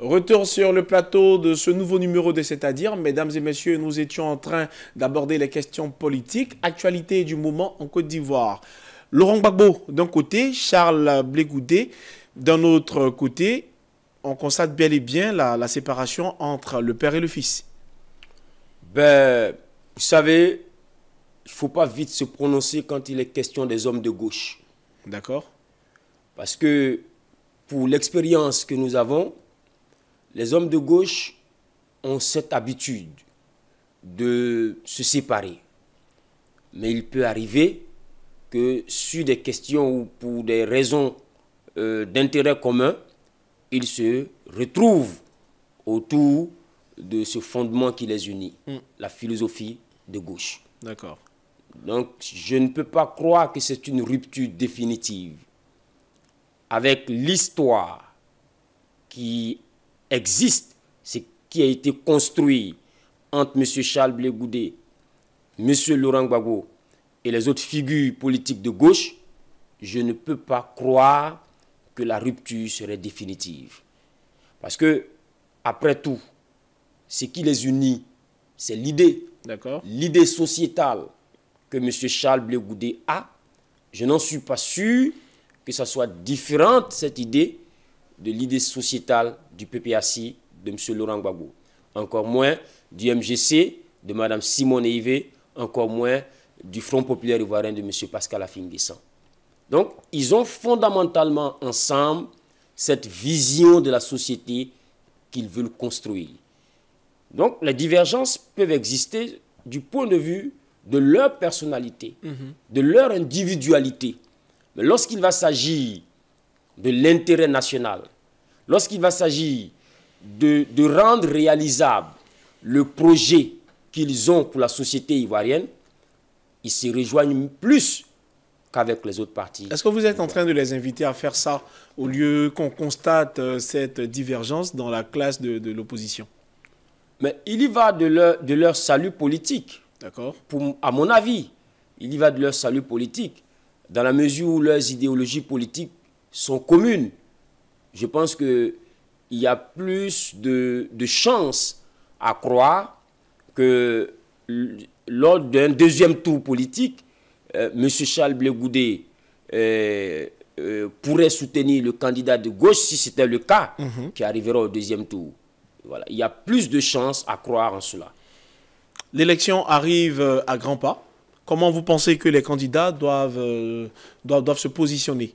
Retour sur le plateau de ce nouveau numéro de 7-à-dire. Mesdames et messieurs, nous étions en train d'aborder les questions politiques, actualité du moment en Côte d'Ivoire. Laurent Gbagbo d'un côté, Charles Blé Goudé d'un autre côté. On constate bel et bien la séparation entre le père et le fils. Ben, vous savez, il ne faut pas vite se prononcer quand il est question des hommes de gauche. D'accord. Parce que pour l'expérience que nous avons, les hommes de gauche ont cette habitude de se séparer. Mais il peut arriver que sur des questions ou pour des raisons d'intérêt commun, ils se retrouvent autour de ce fondement qui les unit, la philosophie de gauche. D'accord. Donc je ne peux pas croire que c'est une rupture définitive avec l'histoire qui existe, ce qui a été construit entre M. Charles Blé Goudé, M. Laurent Gbagbo et les autres figures politiques de gauche. Je ne peux pas croire que la rupture serait définitive. Parce que, après tout, ce qui les unit, c'est l'idée. D'accord. L'idée sociétale que M. Charles Blé Goudé a. Je n'en suis pas sûr que ça soit différente, cette idée, de l'idée sociétale du PPACI de M. Laurent Gbagbo, encore moins du MGC de Mme Simone Ehivet, encore moins du Front populaire Ivoirien de M. Pascal Affi N'Guessan. Donc, ils ont fondamentalement ensemble cette vision de la société qu'ils veulent construire. Donc, les divergences peuvent exister du point de vue de leur personnalité, de leur individualité. Mais lorsqu'il va s'agir de l'intérêt national, lorsqu'il va s'agir de rendre réalisable le projet qu'ils ont pour la société ivoirienne, ils se rejoignent plus qu'avec les autres partis. Est-ce que vous êtes en train de les inviter à faire ça au lieu qu'on constate cette divergence dans la classe de l'opposition? Mais il y va de leur salut politique. D'accord. À mon avis, il y va de leur salut politique dans la mesure où leurs idéologies politiques sont communes. Je pense qu'il y a plus de chances à croire que lors d'un deuxième tour politique, M. Charles Blé Goudé pourrait soutenir le candidat de gauche, si c'était le cas, qui arrivera au deuxième tour. Voilà. Il y a plus de chances à croire en cela. L'élection arrive à grands pas. Comment vous pensez que les candidats doivent se positionner?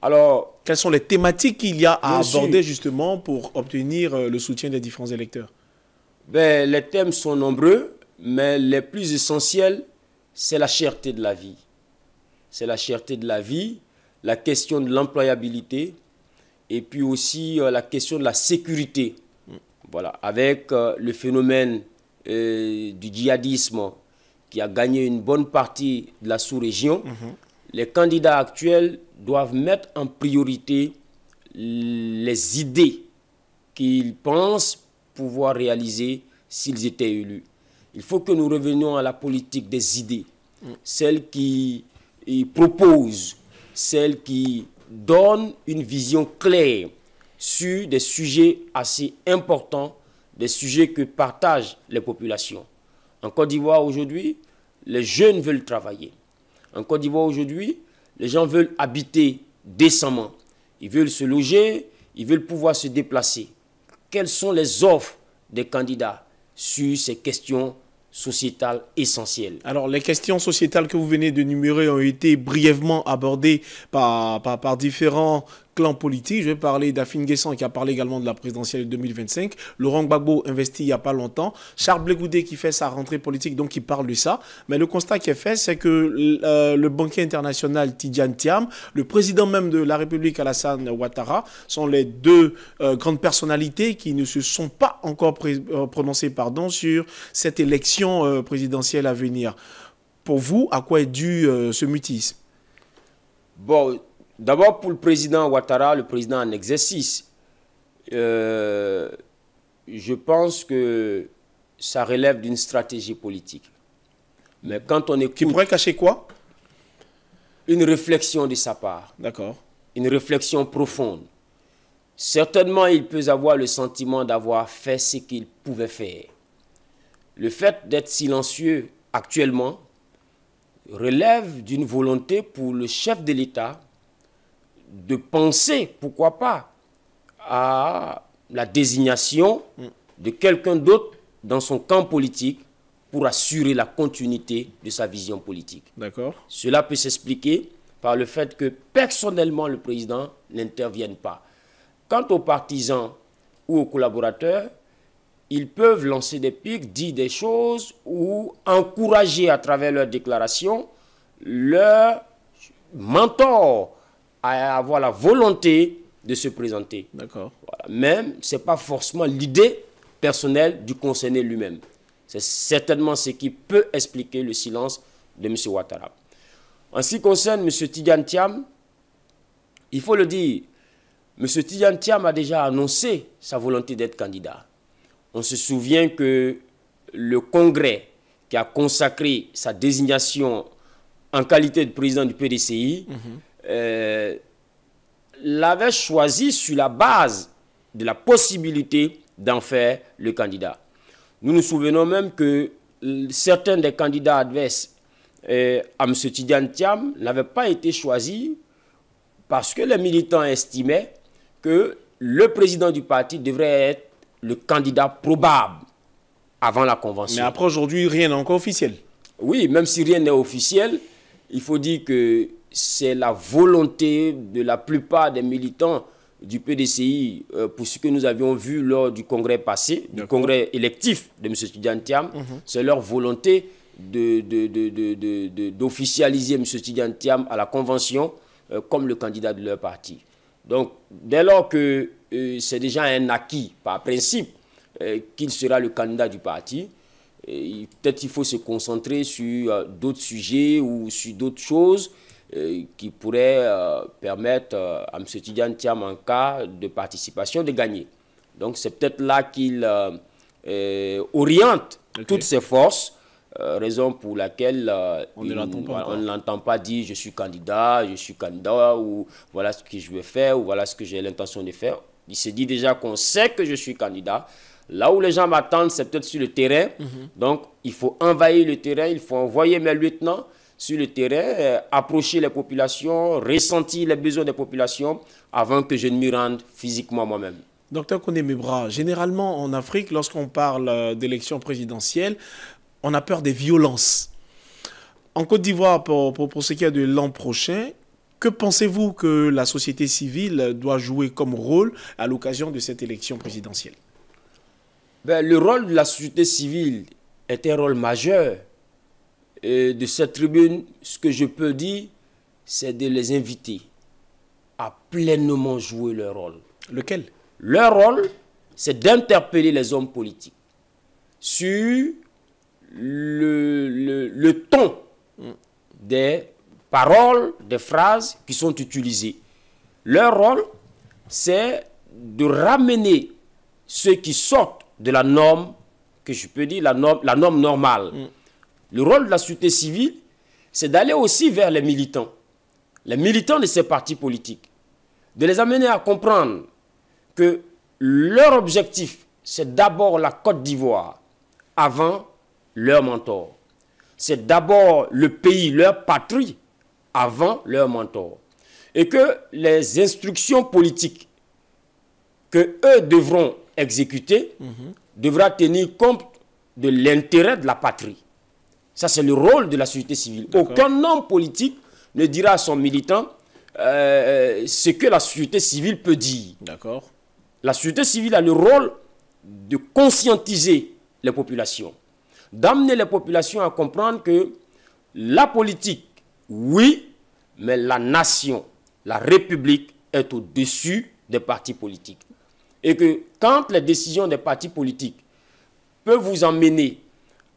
Alors, quelles sont les thématiques qu'il y a à aborder justement pour obtenir le soutien des différents électeurs? Ben, les thèmes sont nombreux, mais les plus essentiels, c'est la cherté de la vie. C'est la cherté de la vie, la question de l'employabilité et puis aussi la question de la sécurité. Voilà, avec le phénomène du djihadisme qui a gagné une bonne partie de la sous-région, les candidats actuels doivent mettre en priorité les idées qu'ils pensent pouvoir réaliser s'ils étaient élus. Il faut que nous revenions à la politique des idées, celle qui propose, celle qui donne une vision claire sur des sujets assez importants, des sujets que partagent les populations. En Côte d'Ivoire aujourd'hui, les jeunes veulent travailler. En Côte d'Ivoire aujourd'hui, les gens veulent habiter décemment. Ils veulent se loger, ils veulent pouvoir se déplacer. Quelles sont les offres des candidats sur ces questions sociétales essentielles? Alors, les questions sociétales que vous venez de d'énumérer ont été brièvement abordées par différents clans politiques. Je vais parler d'Affi N'Guessan qui a parlé également de la présidentielle 2025. Laurent Gbagbo investi il n'y a pas longtemps. Charles Blé Goudé qui fait sa rentrée politique, donc il parle de ça. Mais le constat qui est fait, c'est que le banquier international Tidjane Thiam, le président même de la République Alassane Ouattara, sont les deux grandes personnalités qui ne se sont pas encore prononcées sur cette élection présidentielle à venir. Pour vous, à quoi est dû ce mutisme? Bon, d'abord, pour le président Ouattara, le président en exercice, je pense que ça relève d'une stratégie politique. Mais quand on écoute... Qui pourrait cacher quoi? Une réflexion de sa part. D'accord. Une réflexion profonde. Certainement, il peut avoir le sentiment d'avoir fait ce qu'il pouvait faire. Le fait d'être silencieux actuellement relève d'une volonté pour le chef de l'État de penser, pourquoi pas, à la désignation de quelqu'un d'autre dans son camp politique pour assurer la continuité de sa vision politique. D'accord. Cela peut s'expliquer par le fait que personnellement le président n'intervienne pas. Quant aux partisans ou aux collaborateurs, ils peuvent lancer des pics, dire des choses ou encourager à travers leurs déclarations leur mentor à avoir la volonté de se présenter. D'accord. Voilà. Même, ce n'est pas forcément l'idée personnelle du concerné lui-même. C'est certainement ce qui peut expliquer le silence de M. Ouattara. En ce qui concerne M. Tidjane Thiam, il faut le dire, M. Tidjane Thiam a déjà annoncé sa volonté d'être candidat. On se souvient que le Congrès qui a consacré sa désignation en qualité de président du PDCI l'avait choisi sur la base de la possibilité d'en faire le candidat. Nous nous souvenons même que certains des candidats adverses à M. Tidjane Thiam n'avaient pas été choisis parce que les militants estimaient que le président du parti devrait être le candidat probable avant la convention. Mais après aujourd'hui, rien n'est encore officiel. Oui, même si rien n'est officiel, il faut dire que c'est la volonté de la plupart des militants du PDCI, pour ce que nous avions vu lors du congrès passé, du congrès électif de M. Tidjane Thiam, c'est leur volonté d'officialiser M. Tidjane Thiam à la convention comme le candidat de leur parti. Donc, dès lors que c'est déjà un acquis, par principe, qu'il sera le candidat du parti, peut-être qu'il faut se concentrer sur d'autres sujets ou sur d'autres choses qui pourraient permettre à M. Tidjane Thiam, en cas de participation, de gagner. Donc, c'est peut-être là qu'il oriente toutes ses forces, raison pour laquelle on ne l'entend pas dire « je suis candidat » ou « voilà ce que je veux faire » ou « voilà ce que j'ai l'intention de faire ». Il se dit déjà qu'on sait que je suis candidat. Là où les gens m'attendent, c'est peut-être sur le terrain. Donc, il faut envahir le terrain, il faut envoyer mes lieutenants sur le terrain, approcher les populations, ressentir les besoins des populations avant que je ne m'y rende physiquement moi-même. Docteur Coné Mébras, généralement en Afrique, lorsqu'on parle d'élections présidentielles, on a peur des violences. En Côte d'Ivoire, pour ce qui est de l'an prochain, que pensez-vous que la société civile doit jouer comme rôle à l'occasion de cette élection présidentielle? Ben, le rôle de la société civile est un rôle majeur. Et de cette tribune, ce que je peux dire, c'est de les inviter à pleinement jouer leur rôle. Lequel? Leur rôle, c'est d'interpeller les hommes politiques sur le ton des paroles, des phrases qui sont utilisées. Leur rôle, c'est de ramener ceux qui sortent de la norme, que je peux dire la norme normale. Le rôle de la société civile, c'est d'aller aussi vers les militants de ces partis politiques, de les amener à comprendre que leur objectif, c'est d'abord la Côte d'Ivoire, avant leur mentor. C'est d'abord le pays, leur patrie, avant leur mentor. Et que les instructions politiques que eux devront exécuter devront tenir compte de l'intérêt de la patrie. Ça, c'est le rôle de la société civile. Aucun homme politique ne dira à son militant ce que la société civile peut dire. La société civile a le rôle de conscientiser les populations, d'amener les populations à comprendre que la politique, oui, mais la nation, la République est au-dessus des partis politiques. Et que quand les décisions des partis politiques peuvent vous emmener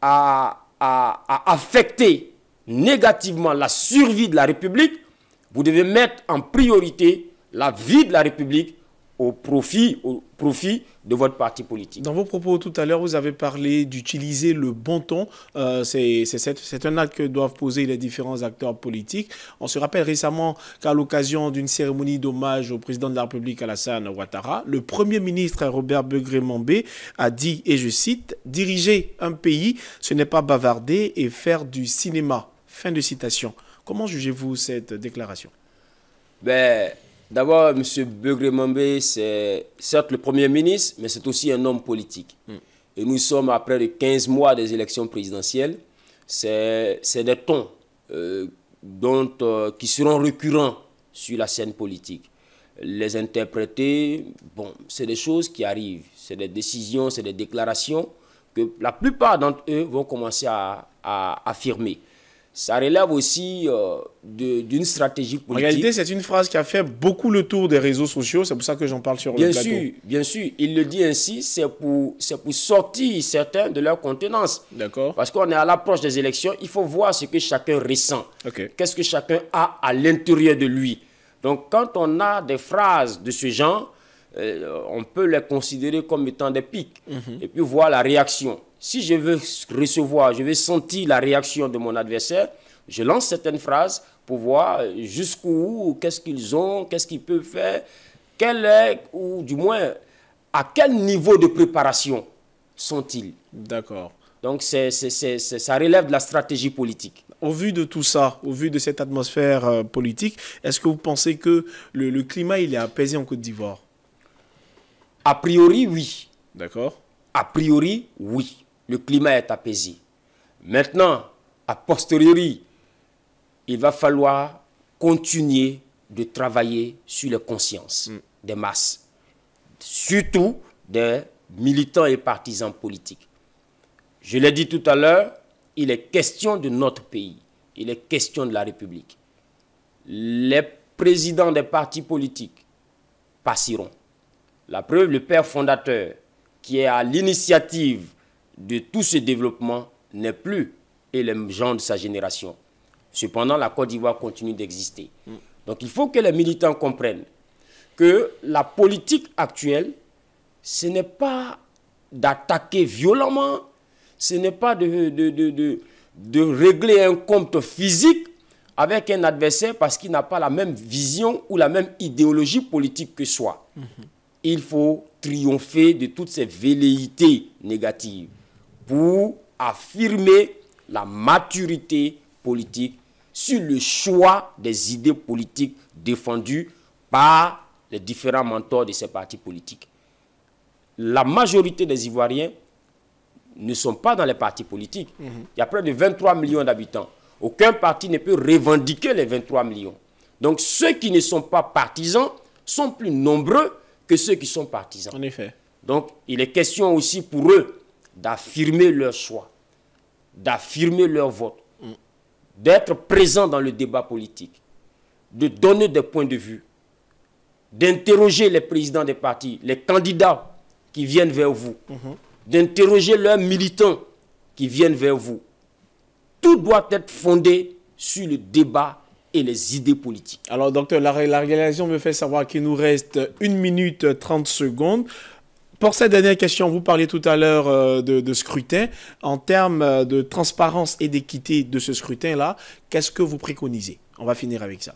à affecter négativement la survie de la République, vous devez mettre en priorité la vie de la République au profit de votre parti politique. Dans vos propos tout à l'heure, vous avez parlé d'utiliser le bon ton. C'est un acte que doivent poser les différents acteurs politiques. On se rappelle récemment qu'à l'occasion d'une cérémonie d'hommage au président de la République Alassane Ouattara, le Premier ministre Robert Beugré Mambé a dit, et je cite, « Diriger un pays, ce n'est pas bavarder et faire du cinéma ». Fin de citation. Comment jugez-vous cette déclaration? Ben... D'abord, M. Beugré Mambé, c'est certes le Premier ministre, mais c'est aussi un homme politique. Et nous sommes à près de 15 mois des élections présidentielles. C'est des tons qui seront récurrents sur la scène politique. Les interpréter, bon, c'est des choses qui arrivent. C'est des décisions, c'est des déclarations que la plupart d'entre eux vont commencer à affirmer. Ça relève aussi d'une stratégie politique. En réalité, c'est une phrase qui a fait beaucoup le tour des réseaux sociaux. C'est pour ça que j'en parle sur le plateau. Bien sûr, il le dit ainsi. C'est pour sortir certains de leur contenance. D'accord. Parce qu'on est à l'approche des élections. Il faut voir ce que chacun ressent. Okay. Qu'est-ce que chacun a à l'intérieur de lui. Donc, quand on a des phrases de ce genre, on peut les considérer comme étant des pics. Et puis voir la réaction. Si je veux recevoir, je veux sentir la réaction de mon adversaire, je lance certaines phrases pour voir jusqu'où, qu'est-ce qu'ils ont, qu'est-ce qu'ils peuvent faire, quel est, ou du moins, à quel niveau de préparation sont-ils. D'accord. Donc ça relève de la stratégie politique. Au vu de tout ça, au vu de cette atmosphère politique, est-ce que vous pensez que le climat il est apaisé en Côte d'Ivoire? A priori, oui. D'accord. A priori, oui. Le climat est apaisé. Maintenant, a posteriori, il va falloir continuer de travailler sur les consciences des masses, surtout des militants et partisans politiques. Je l'ai dit tout à l'heure, il est question de notre pays, il est question de la République. Les présidents des partis politiques passeront. La preuve, le père fondateur qui est à l'initiative de tout ce développement n'est plus et les gens de sa génération. Cependant, la Côte d'Ivoire continue d'exister. Donc il faut que les militants comprennent que la politique actuelle, ce n'est pas d'attaquer violemment, ce n'est pas de régler un compte physique avec un adversaire parce qu'il n'a pas la même vision ou la même idéologie politique que soi. Il faut triompher de toutes ces velléités négatives pour affirmer la maturité politique sur le choix des idées politiques défendues par les différents mentors de ces partis politiques. La majorité des Ivoiriens ne sont pas dans les partis politiques. Il y a près de 23 millions d'habitants. Aucun parti ne peut revendiquer les 23 millions. Donc ceux qui ne sont pas partisans sont plus nombreux que ceux qui sont partisans. En effet. Donc, il est question aussi pour eux d'affirmer leur choix, d'affirmer leur vote, d'être présents dans le débat politique, de donner des points de vue, d'interroger les présidents des partis, les candidats qui viennent vers vous, d'interroger leurs militants qui viennent vers vous. Tout doit être fondé sur le débat et les idées politiques. Alors, docteur, la réalisation me fait savoir qu'il nous reste 1 minute 30 secondes. Pour cette dernière question, vous parliez tout à l'heure de scrutin. En termes de transparence et d'équité de ce scrutin-là, qu'est-ce que vous préconisez? On va finir avec ça.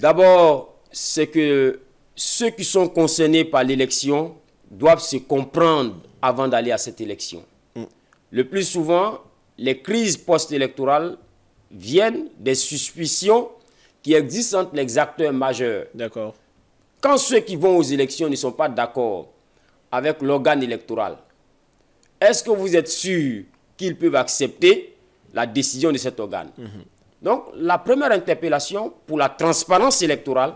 D'abord, c'est que ceux qui sont concernés par l'élection doivent se comprendre avant d'aller à cette élection. Le plus souvent, les crises post-électorales viennent des suspicions qui existent entre les acteurs majeurs. D'accord. Quand ceux qui vont aux élections ne sont pas d'accord avec l'organe électoral, est-ce que vous êtes sûr qu'ils peuvent accepter la décision de cet organe? Donc, la première interpellation pour la transparence électorale,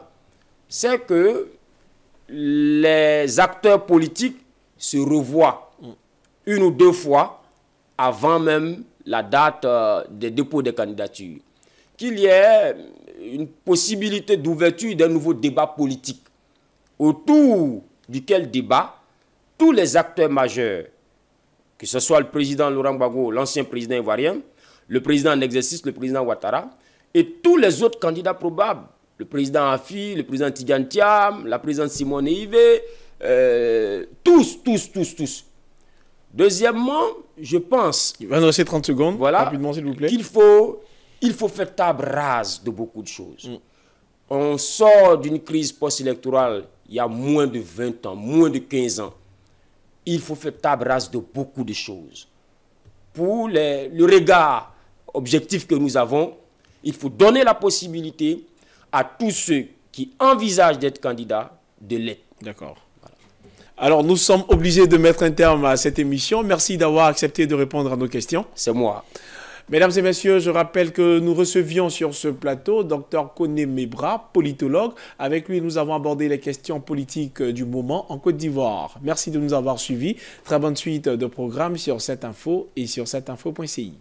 c'est que les acteurs politiques se revoient une ou deux fois avant même la date des dépôts des candidatures, qu'il y ait une possibilité d'ouverture d'un nouveau débat politique, autour duquel débat tous les acteurs majeurs, que ce soit le président Laurent Gbagbo, l'ancien président ivoirien, le président en exercice, le président Ouattara, et tous les autres candidats probables, Le président Affi, le président Tidjane Thiam, la présidente Simone Ehivet, tous. Deuxièmement, je pense... Il va nous rester 30 secondes, voilà, rapidement s'il vous plaît. Il faut faire table rase de beaucoup de choses. Mm. On sort d'une crise post-électorale il y a moins de 20 ans, moins de 15 ans. Il faut faire table rase de beaucoup de choses. Pour le regard objectif que nous avons, il faut donner la possibilité à tous ceux qui envisagent d'être candidats de l'être. D'accord. Alors, nous sommes obligés de mettre un terme à cette émission. Merci d'avoir accepté de répondre à nos questions. C'est moi. Mesdames et messieurs, je rappelle que nous recevions sur ce plateau Dr Coné Mébras, politologue. Avec lui, nous avons abordé les questions politiques du moment en Côte d'Ivoire. Merci de nous avoir suivis. Très bonne suite de programmes sur 7info et sur 7info.ci.